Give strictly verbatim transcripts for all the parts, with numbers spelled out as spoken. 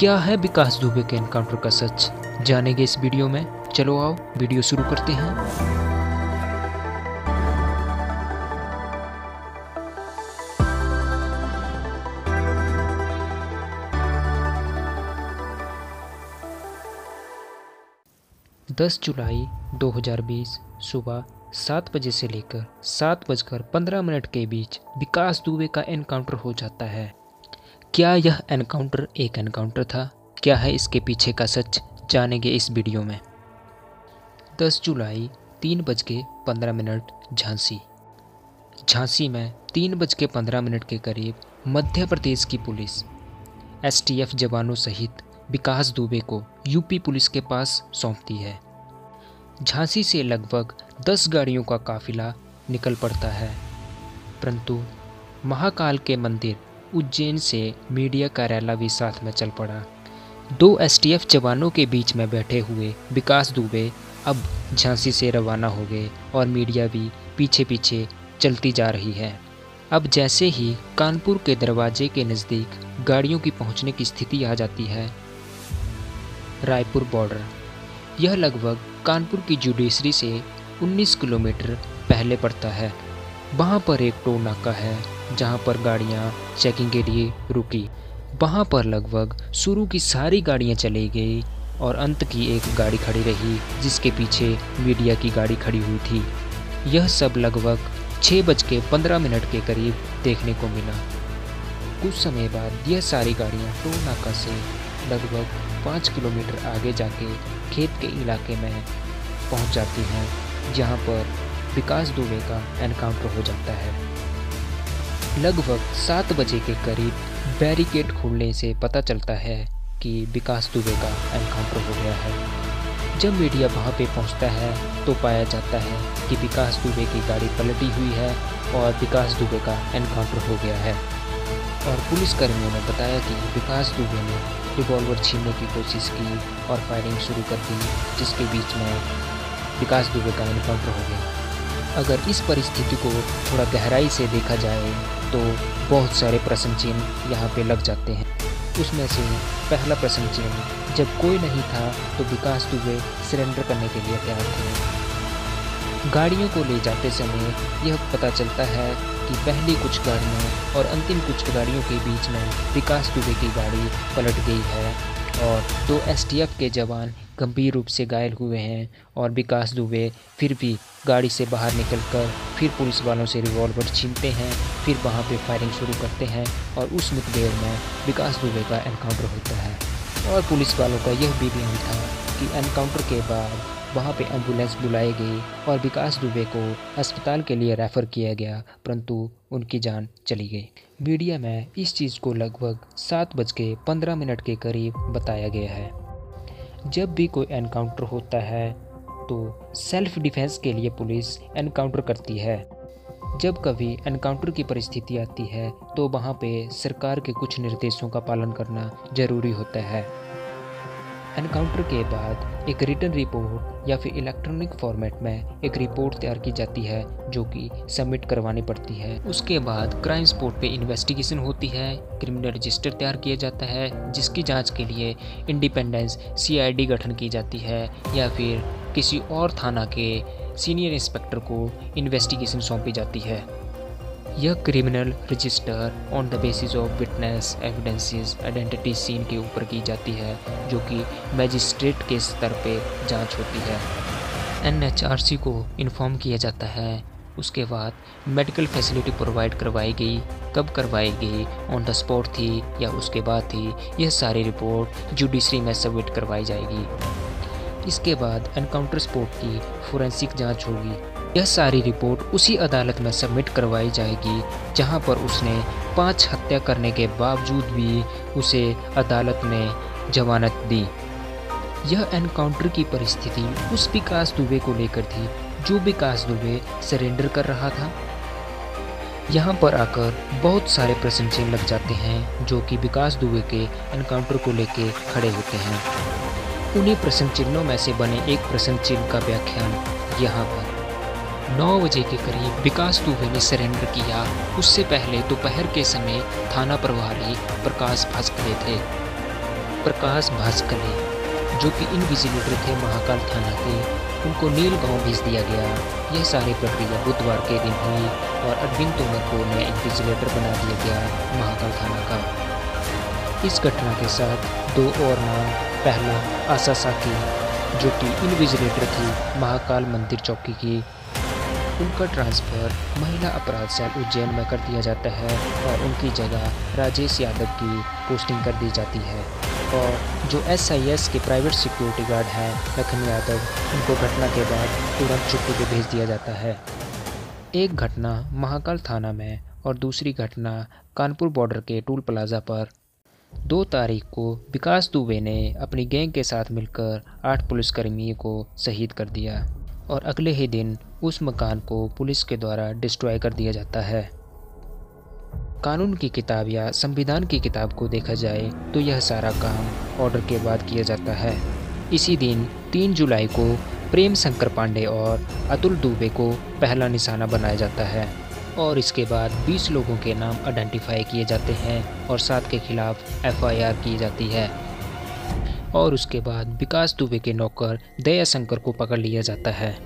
क्या है विकास दुबे के एनकाउंटर का सच, जानेंगे इस वीडियो में। चलो आओ वीडियो शुरू करते हैं। दस जुलाई दो हज़ार बीस सुबह सात बजे से लेकर सात बजकर पंद्रह मिनट के बीच विकास दुबे का एनकाउंटर हो जाता है। क्या यह एनकाउंटर एक एनकाउंटर था? क्या है इसके पीछे का सच, जानेंगे इस वीडियो में। दस जुलाई तीन बज के पंद्रह मिनट झांसी। झांसी में तीन बज के पंद्रह मिनट के करीब मध्य प्रदेश की पुलिस एस टी एफ जवानों सहित विकास दुबे को यू पी पुलिस के पास सौंपती है। झांसी से लगभग दस गाड़ियों का काफिला निकल पड़ता है, परंतु महाकाल के मंदिर उज्जैन से मीडिया कार्यालय भी साथ में चल पड़ा। दो एस टी एफ जवानों के बीच में बैठे हुए विकास दुबे अब झांसी से रवाना हो गए और मीडिया भी पीछे पीछे चलती जा रही है। अब जैसे ही कानपुर के दरवाजे के नज़दीक गाड़ियों की पहुंचने की स्थिति आ जाती है रायपुर बॉर्डर। यह लगभग कानपुर की जुडिशरी से उन्नीस किलोमीटर पहले पड़ता है। वहां पर एक टोल नाका है जहां पर गाड़ियां चेकिंग के लिए रुकी। वहां पर लगभग शुरू की सारी गाड़ियां चली गई और अंत की एक गाड़ी खड़ी रही जिसके पीछे मीडिया की गाड़ी खड़ी हुई थी। यह सब लगभग छः बज के पंद्रह मिनट के करीब देखने को मिला। कुछ समय बाद यह सारी गाड़ियां टोल नाका से लगभग पाँच किलोमीटर आगे जाके खेत के इलाके में पहुंच जाती हैं, जहां पर विकास दुबे का एनकाउंटर हो जाता है। लगभग सात बजे के करीब बैरिकेड खोलने से पता चलता है कि विकास दुबे का एनकाउंटर हो गया है। जब मीडिया वहां पे पहुंचता है तो पाया जाता है कि विकास दुबे की गाड़ी पलटी हुई है और विकास दुबे का एनकाउंटर हो गया है। और पुलिसकर्मियों ने बताया कि विकास दुबे ने रिवॉल्वर छीनने की कोशिश की और फायरिंग शुरू कर दी, जिसके बीच में विकास दुबे का एनकाउंटर हो गया। अगर इस परिस्थिति को थोड़ा गहराई से देखा जाए तो बहुत सारे प्रश्न चिन्ह यहाँ पे लग जाते हैं। उसमें से पहला प्रश्न चिन्ह, जब कोई नहीं था तो विकास दुबे सरेंडर करने के लिए तैयार थे। गाड़ियों को ले जाते समय यह पता चलता है कि पहली कुछ गाड़ियों और अंतिम कुछ गाड़ियों के बीच में विकास दुबे की गाड़ी पलट गई है और दो एस टी एफ के जवान गंभीर रूप से घायल हुए हैं। और विकास दुबे फिर भी गाड़ी से बाहर निकलकर फिर पुलिस वालों से रिवॉल्वर छीनते हैं, फिर वहां पे फायरिंग शुरू करते हैं और उस मुठभेड़ में विकास दुबे का एनकाउंटर होता है। और पुलिस वालों का यह भी बयान था कि एनकाउंटर के बाद वहाँ पे एम्बुलेंस बुलाई गई और विकास दुबे को अस्पताल के लिए रेफ़र किया गया, परंतु उनकी जान चली गई। मीडिया में इस चीज़ को लगभग सात बज के पंद्रह मिनट के करीब बताया गया है। जब भी कोई एनकाउंटर होता है तो सेल्फ डिफेंस के लिए पुलिस एनकाउंटर करती है। जब कभी एनकाउंटर की परिस्थिति आती है तो वहाँ पे सरकार के कुछ निर्देशों का पालन करना ज़रूरी होता है। एनकाउंटर के बाद एक रिटन रिपोर्ट या फिर इलेक्ट्रॉनिक फॉर्मेट में एक रिपोर्ट तैयार की जाती है जो कि सबमिट करवानी पड़ती है। उसके बाद क्राइम स्पॉट पे इन्वेस्टिगेशन होती है, क्रिमिनल रजिस्टर तैयार किया जाता है जिसकी जांच के लिए इंडिपेंडेंस सी आई डी गठन की जाती है या फिर किसी और थाना के सीनियर इंस्पेक्टर को इन्वेस्टिगेशन सौंपी जाती है। यह criminal register on the basis of witness evidences identity scene के ऊपर की जाती है जो कि मैजिस्ट्रेट के स्तर पे जांच होती है। एन एच आर सी को इन्फॉर्म किया जाता है। उसके बाद मेडिकल फैसिलिटी प्रोवाइड करवाई गई, कब करवाई गई, ऑन द स्पॉट थी या उसके बाद थी, यह सारी रिपोर्ट जुडिशरी में सबमिट करवाई जाएगी। इसके बाद एनकाउंटर स्पॉट की फोरेंसिक जाँच होगी। यह सारी रिपोर्ट उसी अदालत में सबमिट करवाई जाएगी जहां पर उसने पांच हत्या करने के बावजूद भी उसे अदालत ने जमानत दी। यह एनकाउंटर की परिस्थिति उस विकास दुबे को लेकर थी जो विकास दुबे सरेंडर कर रहा था। यहां पर आकर बहुत सारे प्रश्न चिन्ह लग जाते हैं जो कि विकास दुबे के एनकाउंटर को लेकर खड़े होते हैं। उन्हीं प्रश्न चिन्हों में से बने एक प्रश्न चिन्ह का व्याख्यान यहाँ पर नौ बजे के करीब विकास दुबे ने सरेंडर किया। उससे पहले दोपहर के समय थाना प्रभारी प्रकाश भास्कर थे। प्रकाश भास्कर ने, जो कि इन्विजिलेटर थे महाकाल थाना के, उनको नीलगांव भेज दिया गया। यह सारी प्रक्रिया बुधवार के दिन हुई और अरविंद तोमर को नया इन्विजिलेटर बना दिया गया महाकाल थाना का। इस घटना के साथ दो और नाम, पहला आशासाके, जो कि इन्विजिलेटर थी महाकाल मंदिर चौकी की, उनका ट्रांसफ़र महिला अपराध सेल उज्जैन में कर दिया जाता है और उनकी जगह राजेश यादव की पोस्टिंग कर दी जाती है। और जो एस आई एस के प्राइवेट सिक्योरिटी गार्ड हैं लखनी यादव, उनको घटना के बाद तुरंत छुट्टी पर भेज दिया जाता है। एक घटना महाकाल थाना में और दूसरी घटना कानपुर बॉर्डर के टूल प्लाजा पर दो तारीख को विकास दुबे ने अपनी गैंग के साथ मिलकर आठ पुलिसकर्मियों को शहीद कर दिया और अगले ही दिन उस मकान को पुलिस के द्वारा डिस्ट्रॉय कर दिया जाता है। कानून की किताब या संविधान की किताब को देखा जाए तो यह सारा काम ऑर्डर के बाद किया जाता है। इसी दिन तीन जुलाई को प्रेम शंकर पांडे और अतुल दुबे को पहला निशाना बनाया जाता है और इसके बाद बीस लोगों के नाम आइडेंटिफाई किए जाते हैं और सात के खिलाफ एफ आई आर की जाती है। और उसके बाद विकास दुबे के नौकर दयाशंकर को पकड़ लिया जाता है।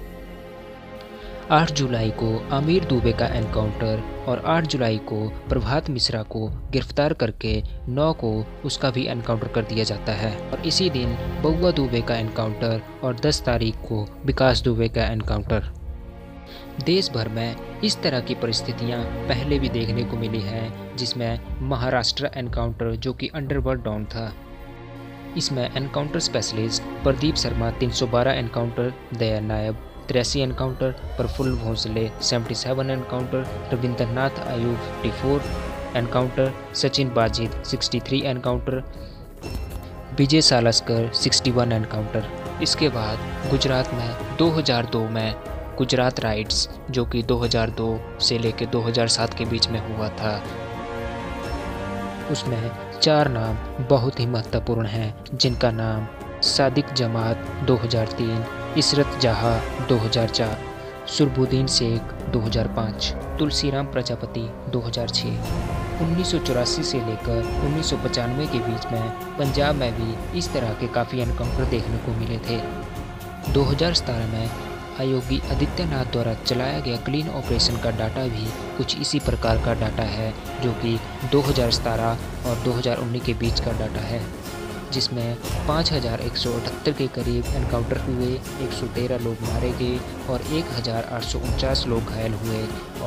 आठ जुलाई को आमिर दुबे का एनकाउंटर और आठ जुलाई को प्रभात मिश्रा को गिरफ्तार करके नौ को उसका भी एनकाउंटर कर दिया जाता है। और इसी दिन बउवा दुबे का एनकाउंटर और दस तारीख को विकास दुबे का एनकाउंटर। देश भर में इस तरह की परिस्थितियां पहले भी देखने को मिली हैं, जिसमें महाराष्ट्र एनकाउंटर जो कि अंडरवर्ल्ड डॉन था, इसमें एनकाउंटर स्पेशलिस्ट प्रदीप शर्मा तीन सौ बारह एनकाउंटर, दया नायब त्रेसी एनकाउंटर, प्रफुल्ल भोंसले सतहत्तर एनकाउंटर, रविंद्रनाथ आयुब चौवन एनकाउंटर, सचिन बाजिद तिरसठ एनकाउंटर, विजय सालास्कर इकसठ एनकाउंटर। इसके बाद गुजरात में दो हज़ार दो में गुजरात राइट्स, जो कि दो हज़ार दो से लेकर दो हज़ार सात के बीच में हुआ था, उसमें चार नाम बहुत ही महत्वपूर्ण हैं, जिनका नाम सादिक जमात दो हज़ार तीन, इशरत जहाँ दो हज़ार चार, सुरबुद्दीन शेख दो हज़ार पाँच, तुलसीराम प्रजापति दो हज़ार छः। उन्नीस सौ चौरासी से लेकर उन्नीस सौ पचानवे के बीच में पंजाब में भी इस तरह के काफ़ी एनकाउंटर देखने को मिले थे। दो हज़ार सत्रह में योगी आदित्यनाथ द्वारा चलाया गया क्लीन ऑपरेशन का डाटा भी कुछ इसी प्रकार का डाटा है, जो कि दो हज़ार सत्रह और दो हज़ार उन्नीस के बीच का डाटा है, जिसमें पाँच हज़ार एक सौ अठहत्तर के करीब एनकाउंटर हुए, एक सौ तेरह लोग मारे गए और एक हज़ार आठ सौ उनचास लोग घायल हुए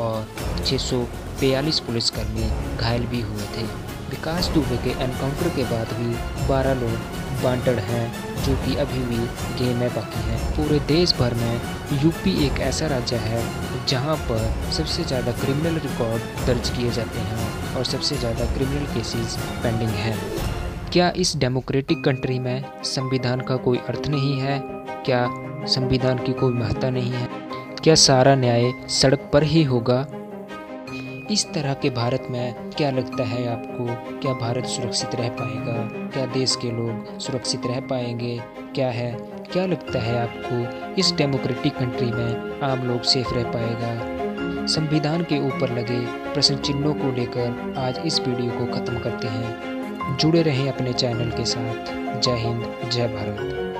और छः सौ बयालीस पुलिसकर्मी घायल भी हुए थे। विकास दुबे के एनकाउंटर के बाद भी बारह लोग वांटेड हैं, जो कि अभी भी गेम में बाकी हैं। पूरे देश भर में यूपी एक ऐसा राज्य है जहां पर सबसे ज़्यादा क्रिमिनल रिकॉर्ड दर्ज किए जाते हैं और सबसे ज़्यादा क्रिमिनल केसेस पेंडिंग हैं। क्या इस डेमोक्रेटिक कंट्री में संविधान का कोई अर्थ नहीं है? क्या संविधान की कोई महत्ता नहीं है? क्या सारा न्याय सड़क पर ही होगा? इस तरह के भारत में क्या लगता है आपको, क्या भारत सुरक्षित रह पाएगा? क्या देश के लोग सुरक्षित रह पाएंगे? क्या है, क्या लगता है आपको इस डेमोक्रेटिक कंट्री में आम लोग सेफ रह पाएगा? संविधान के ऊपर लगे प्रश्न चिन्हों को लेकर आज इस वीडियो को ख़त्म करते हैं। जुड़े रहें अपने चैनल के साथ। जय हिंद, जय भारत।